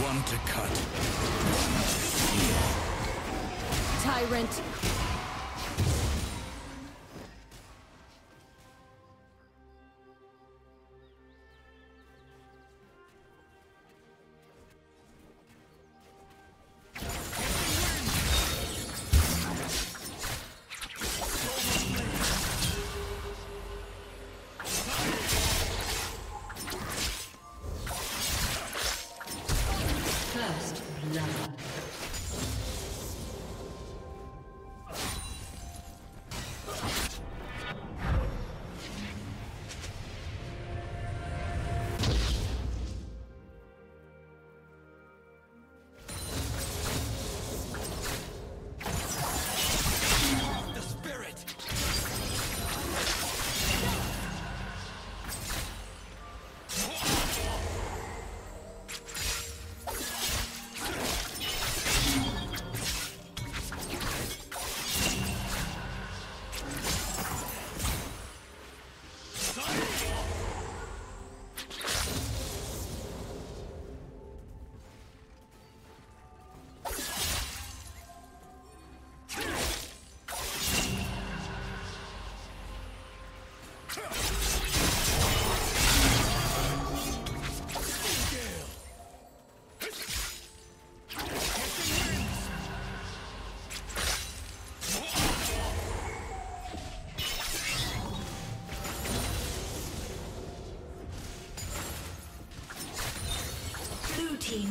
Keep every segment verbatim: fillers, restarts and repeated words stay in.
One to cut, one to steal. Tyrant.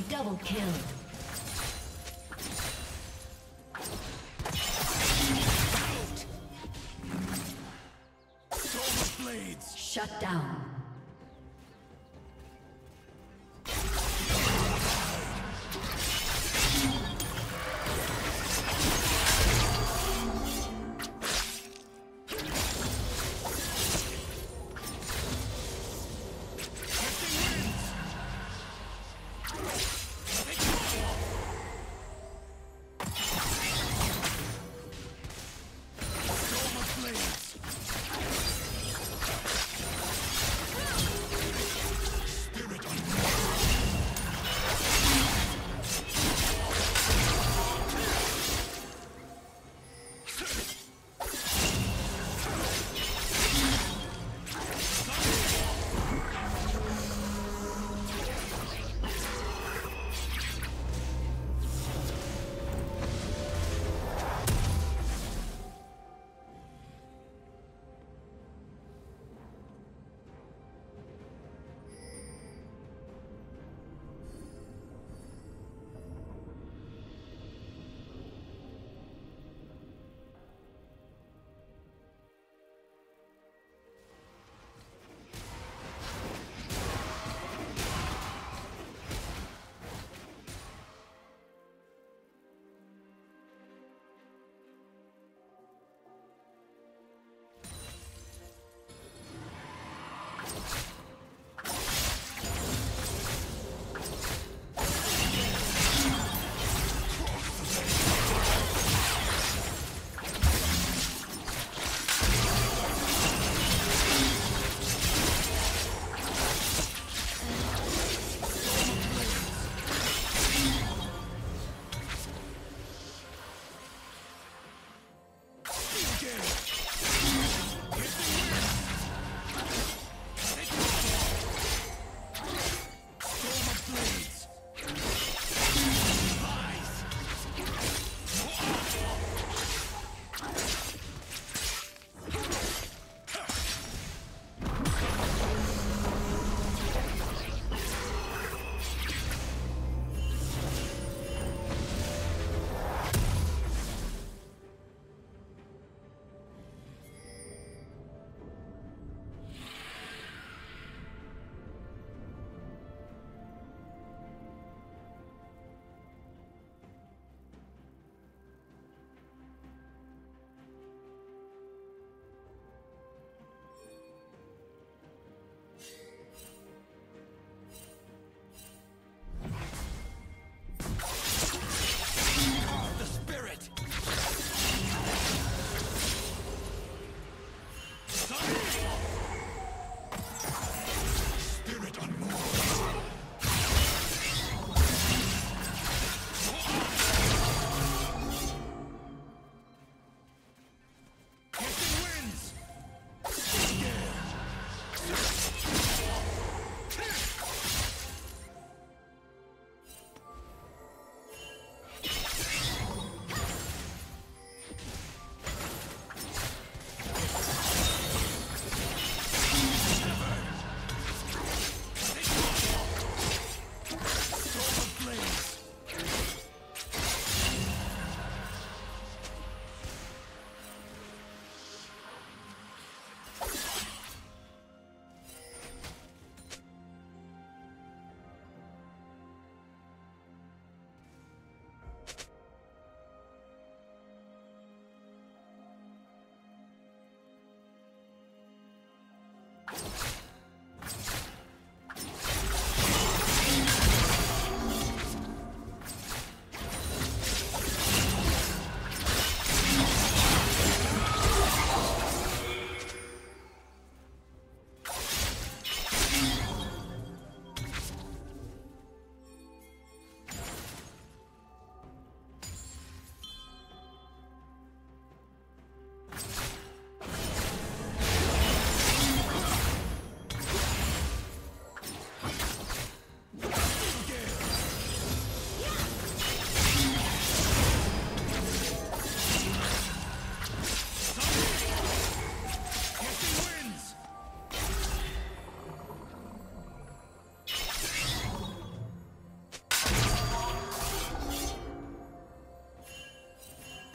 Double kill. Blades. Shut down.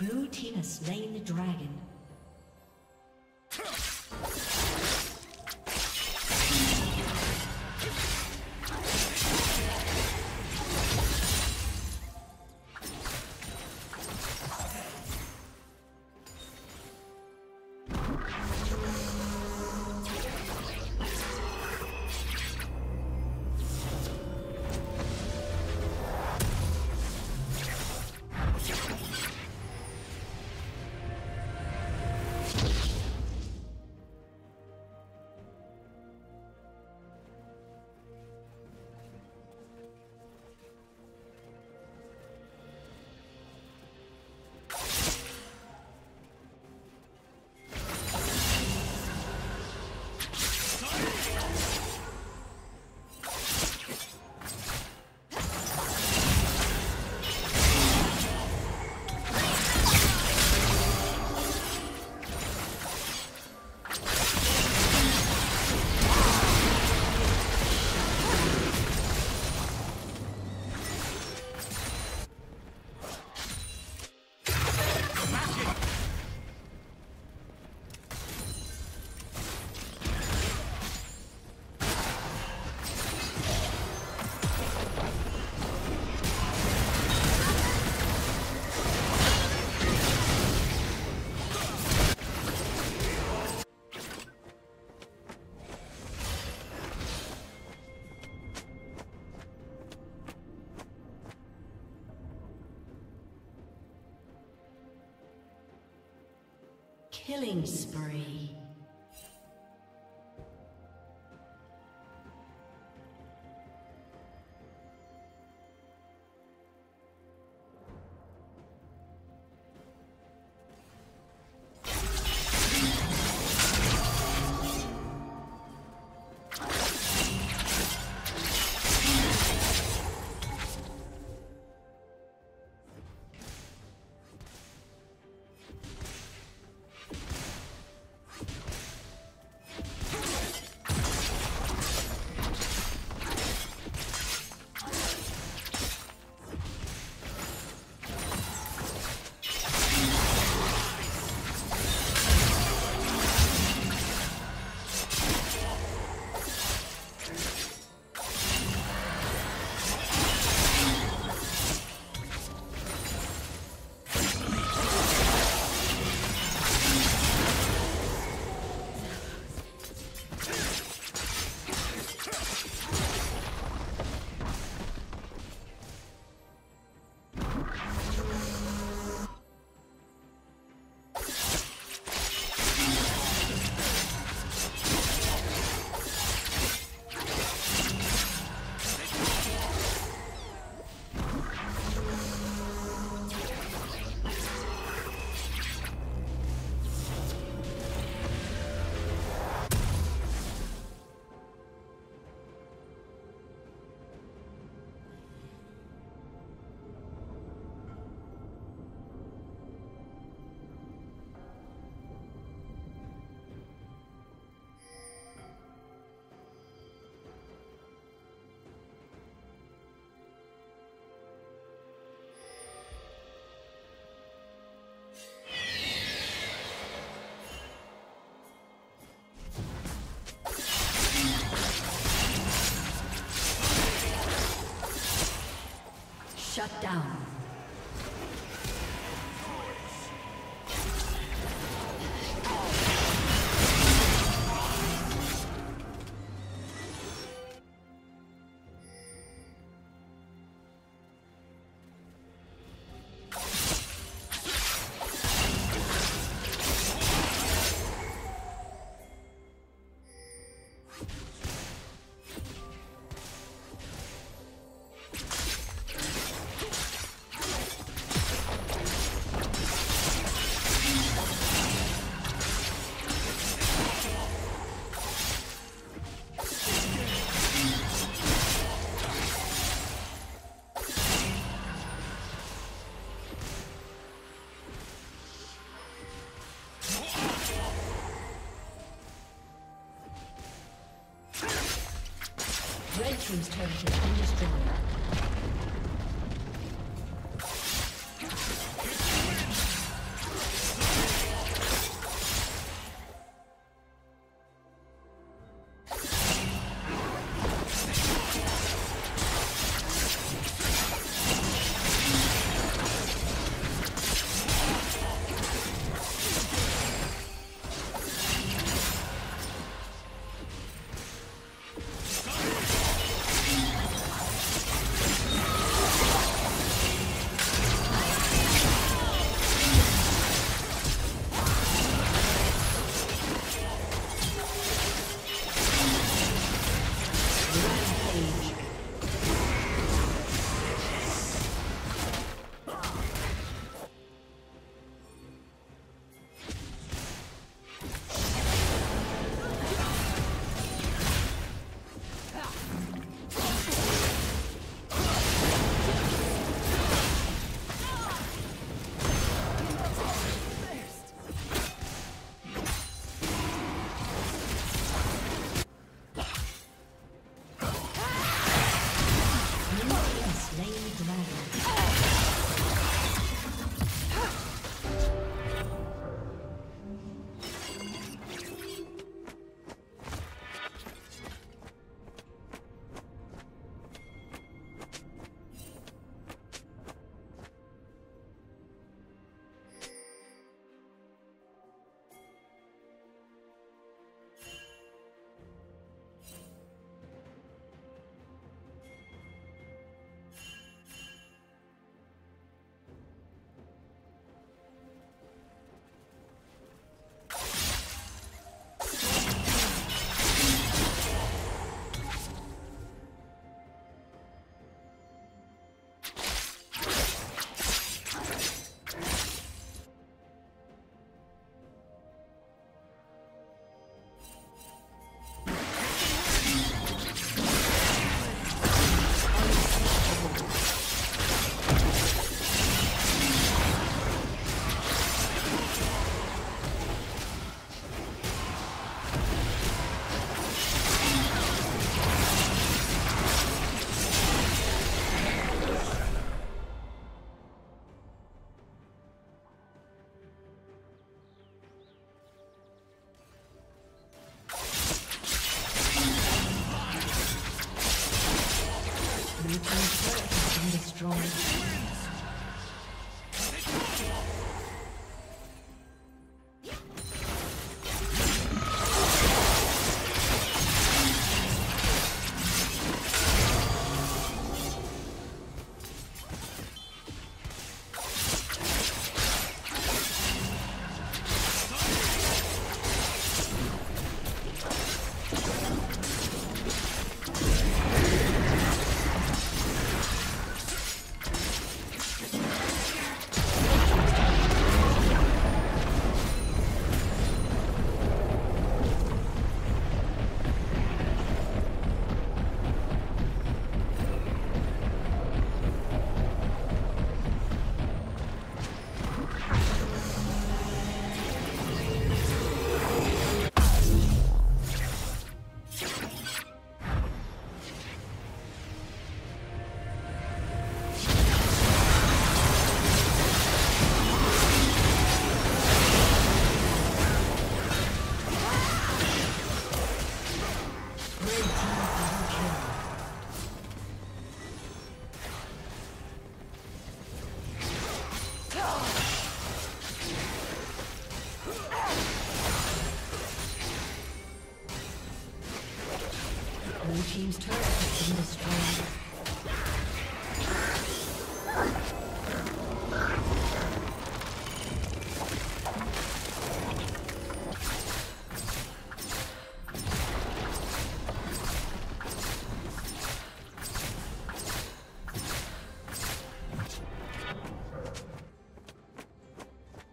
Blue team has slain the dragon. Killing spree. Shut down. Red team's turret has been destroyed.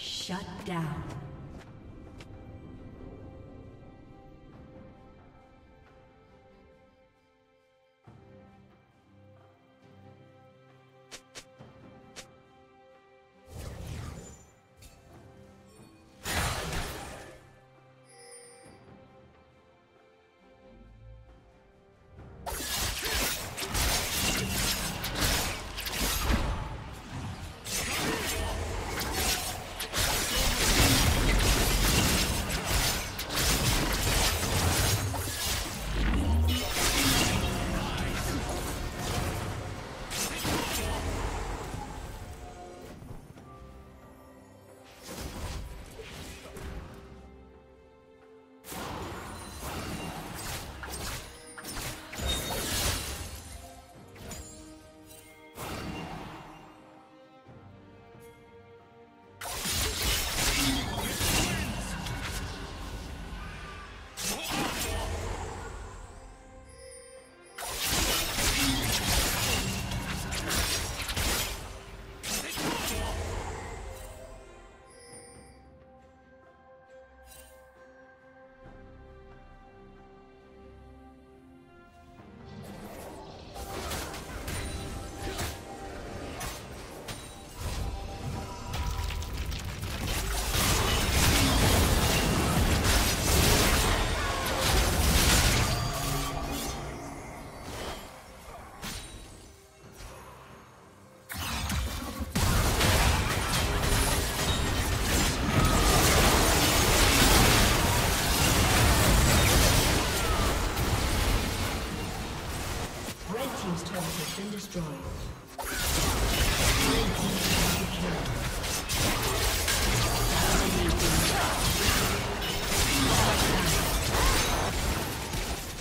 Shut down.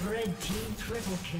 Red team triple kill.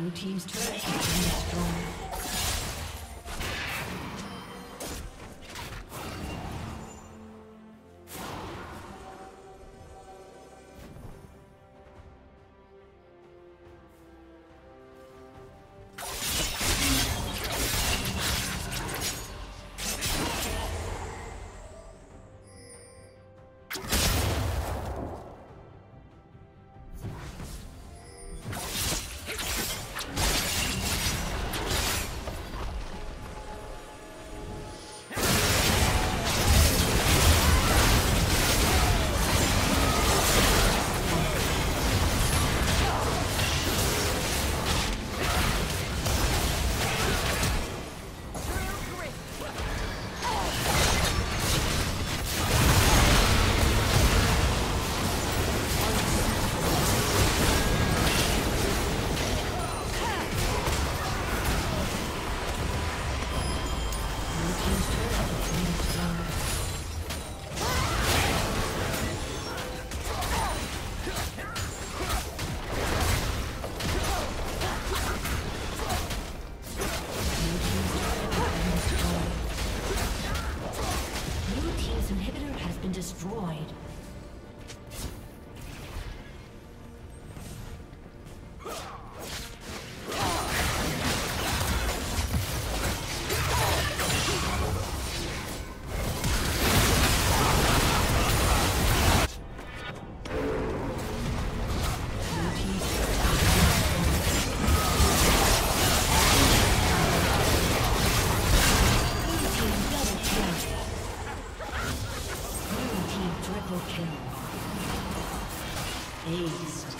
Blue team's turret has been destroyed. Aced.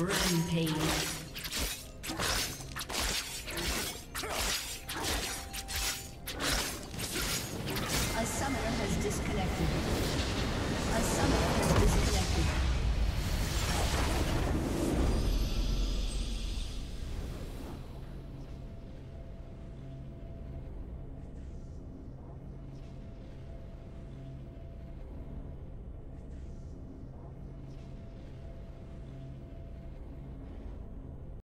Rampage. A summoner has disconnected. A summoner has disconnected.